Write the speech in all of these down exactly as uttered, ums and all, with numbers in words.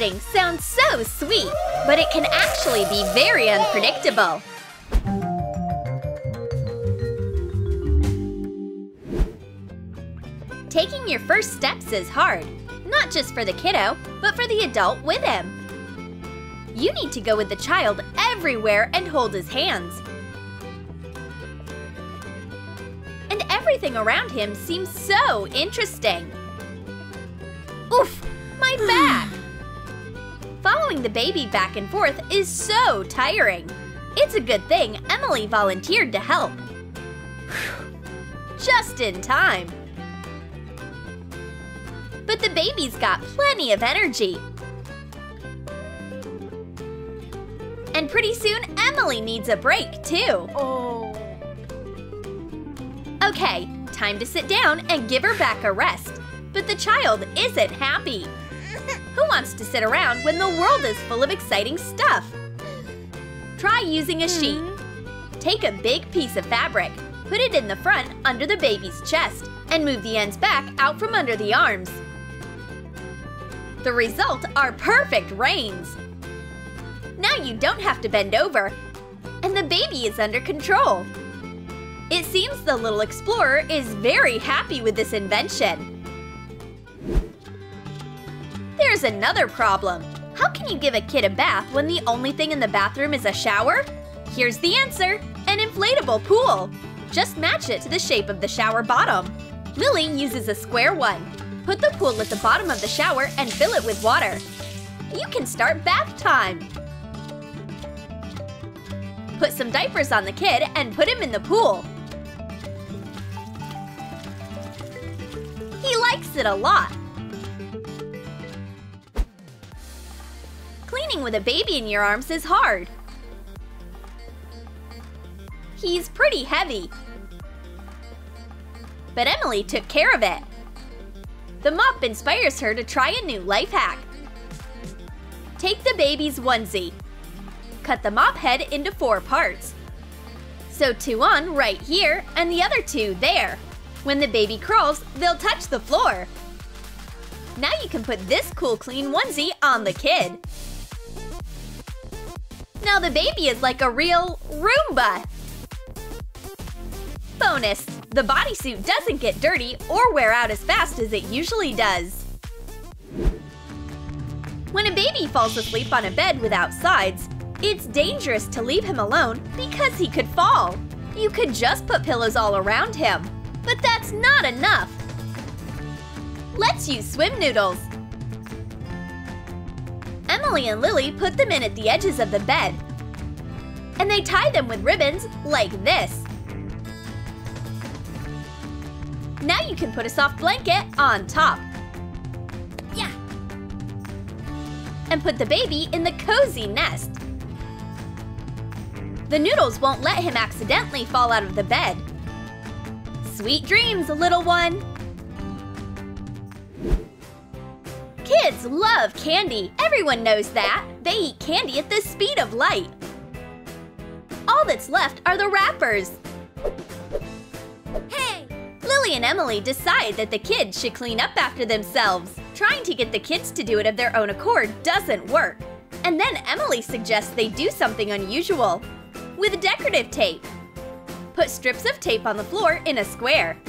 babysitting sounds so sweet, but it can actually be very unpredictable. Taking your first steps is hard, not just for the kiddo, but for the adult with him. You need to go with the child everywhere and hold his hands. And everything around him seems so interesting. Oof, my back! Following the baby back and forth is so tiring. It's a good thing Emily volunteered to help. Just in time. But the baby's got plenty of energy. And pretty soon, Emily needs a break, too. Oh. Okay, time to sit down and give her back a rest. But the child isn't happy. Who wants to sit around when the world is full of exciting stuff? Try using a sheet. Take a big piece of fabric, put it in the front under the baby's chest, and move the ends back out from under the arms. The result are perfect reins. Now you don't have to bend over, and the baby is under control. It seems the little explorer is very happy with this invention. There's another problem. How can you give a kid a bath when the only thing in the bathroom is a shower? Here's the answer, an inflatable pool. Just match it to the shape of the shower bottom. Lily uses a square one. Put the pool at the bottom of the shower and fill it with water. You can start bath time. Put some diapers on the kid and put him in the pool. He likes it a lot. Cleaning with a baby in your arms is hard. He's pretty heavy. But Emily took care of it. The mop inspires her to try a new life hack. Take the baby's onesie. Cut the mop head into four parts. Sew two on right here and the other two there. When the baby crawls, they'll touch the floor. Now you can put this cool clean onesie on the kid. Now the baby is like a real Roomba. Bonus! The bodysuit doesn't get dirty or wear out as fast as it usually does. When a baby falls asleep on a bed without sides, it's dangerous to leave him alone because he could fall. You could just put pillows all around him, but that's not enough. Let's use swim noodles. Emily and Lily put them in at the edges of the bed, and they tie them with ribbons like this. Now you can put a soft blanket on top. Yeah. And put the baby in the cozy nest. The noodles won't let him accidentally fall out of the bed. Sweet dreams, little one! Kids love candy. Everyone knows that. They eat candy at the speed of light. All that's left are the wrappers. Hey! Lily and Emily decide that the kids should clean up after themselves. Trying to get the kids to do it of their own accord doesn't work. And then Emily suggests they do something unusual. With decorative tape. Put strips of tape on the floor in a square.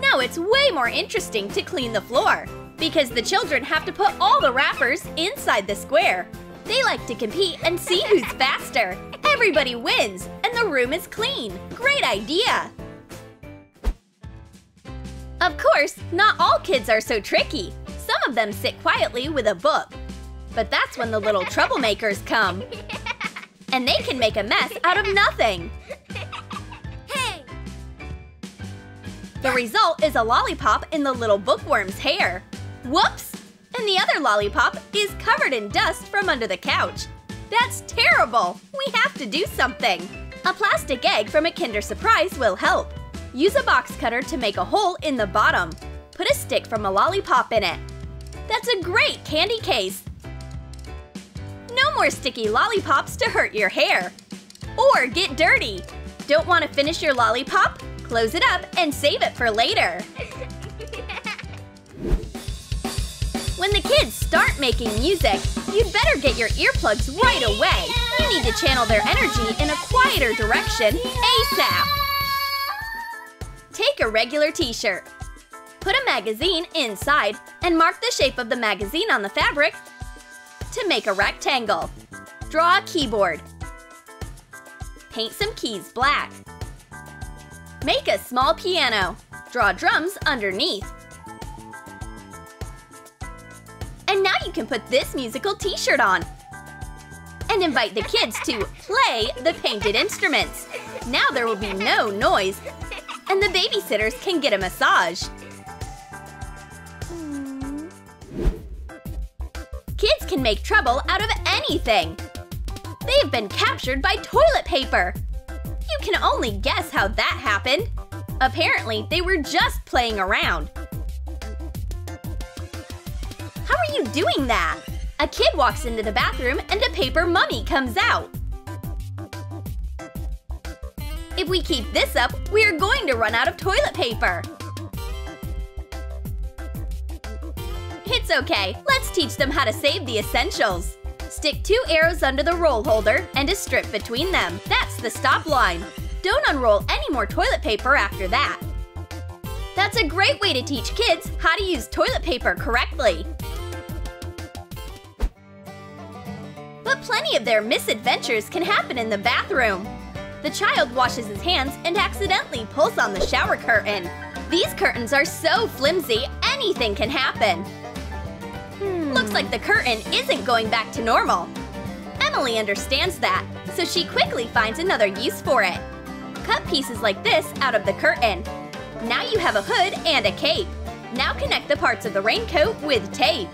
Now it's way more interesting to clean the floor, because the children have to put all the wrappers inside the square. They like to compete and see who's faster. Everybody wins, and the room is clean. Great idea! Of course, not all kids are so tricky. Some of them sit quietly with a book. But that's when the little troublemakers come. And they can make a mess out of nothing. Hey! The result is a lollipop in the little bookworm's hair. Whoops! And the other lollipop is covered in dust from under the couch. That's terrible! We have to do something! A plastic egg from a Kinder Surprise will help. Use a box cutter to make a hole in the bottom. Put a stick from a lollipop in it. That's a great candy case! No more sticky lollipops to hurt your hair. Or get dirty! Don't want to finish your lollipop? Close it up and save it for later! When the kids start making music, you'd better get your earplugs right away. You need to channel their energy in a quieter direction ASAP. Take a regular t-shirt. Put a magazine inside and mark the shape of the magazine on the fabric to make a rectangle. Draw a keyboard. Paint some keys black. Make a small piano. Draw drums underneath. And now you can put this musical t-shirt on and invite the kids to play the painted instruments. Now there will be no noise, and the babysitters can get a massage. Kids can make trouble out of anything. They've been captured by toilet paper. You can only guess how that happened. Apparently, they were just playing around. How are you doing that? A kid walks into the bathroom and a paper mummy comes out. If we keep this up, we are going to run out of toilet paper. It's okay. Let's teach them how to save the essentials. Stick two arrows under the roll holder and a strip between them. That's the stop line. Don't unroll any more toilet paper after that. That's a great way to teach kids how to use toilet paper correctly. But plenty of their misadventures can happen in the bathroom. The child washes his hands and accidentally pulls on the shower curtain. These curtains are so flimsy, anything can happen. Hmm. Looks like the curtain isn't going back to normal. Emily understands that, so she quickly finds another use for it. Cut pieces like this out of the curtain. Now you have a hood and a cape. Now connect the parts of the raincoat with tape.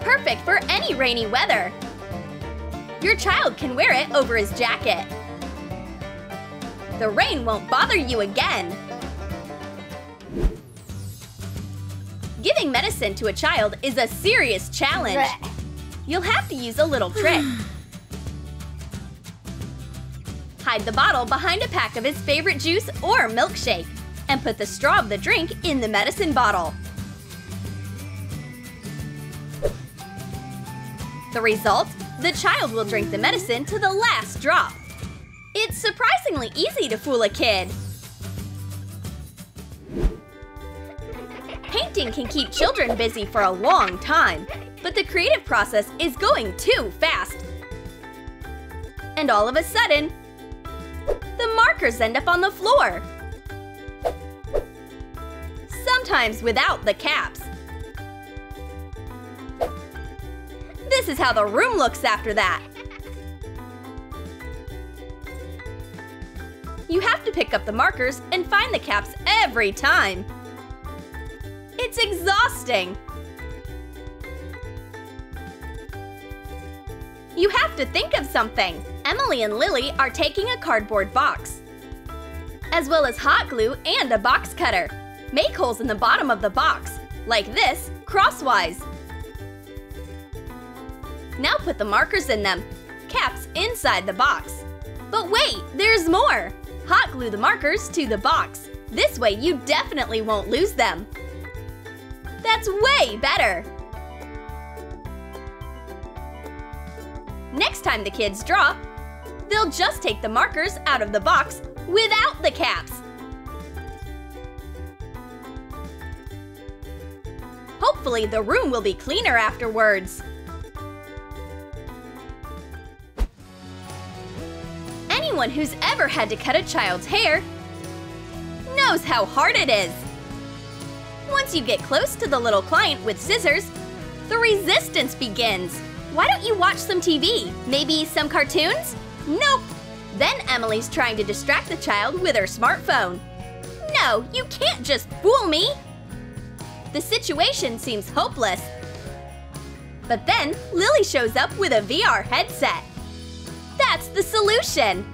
Perfect for any rainy weather. Your child can wear it over his jacket. The rain won't bother you again. Giving medicine to a child is a serious challenge. You'll have to use a little trick. Hide the bottle behind a pack of his favorite juice or milkshake, and put the straw of the drink in the medicine bottle. The result? The child will drink the medicine to the last drop. It's surprisingly easy to fool a kid. Painting can keep children busy for a long time, but the creative process is going too fast. And all of a sudden, the markers end up on the floor, sometimes without the caps. This is how the room looks after that. You have to pick up the markers and find the caps every time. It's exhausting. You have to think of something. Emily and Lily are taking a cardboard box, as well as hot glue and a box cutter. Make holes in the bottom of the box, like this, crosswise. Now put the markers in them, caps inside the box. But wait, there's more! Hot glue the markers to the box. This way you definitely won't lose them. That's way better! Next time the kids draw, they'll just take the markers out of the box without the caps. Hopefully the room will be cleaner afterwards. Anyone who's ever had to cut a child's hair knows how hard it is. Once you get close to the little client with scissors, the resistance begins. Why don't you watch some T V? Maybe some cartoons? Nope. Then Emily's trying to distract the child with her smartphone. No, you can't just fool me! The situation seems hopeless. But then Lily shows up with a V R headset. That's the solution!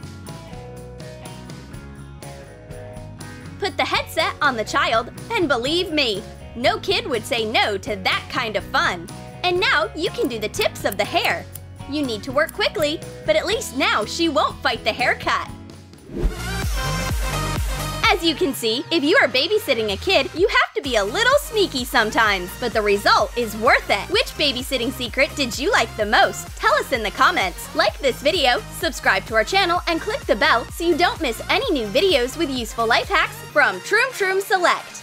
Put the headset on the child, and believe me, no kid would say no to that kind of fun. And now you can do the tips of the hair. You need to work quickly, but at least now she won't fight the haircut. As you can see, if you are babysitting a kid, you have to be a little sneaky sometimes, but the result is worth it. Which babysitting secret did you like the most? Tell us in the comments. Like this video, subscribe to our channel, and click the bell so you don't miss any new videos with useful life hacks from Troom Troom Select.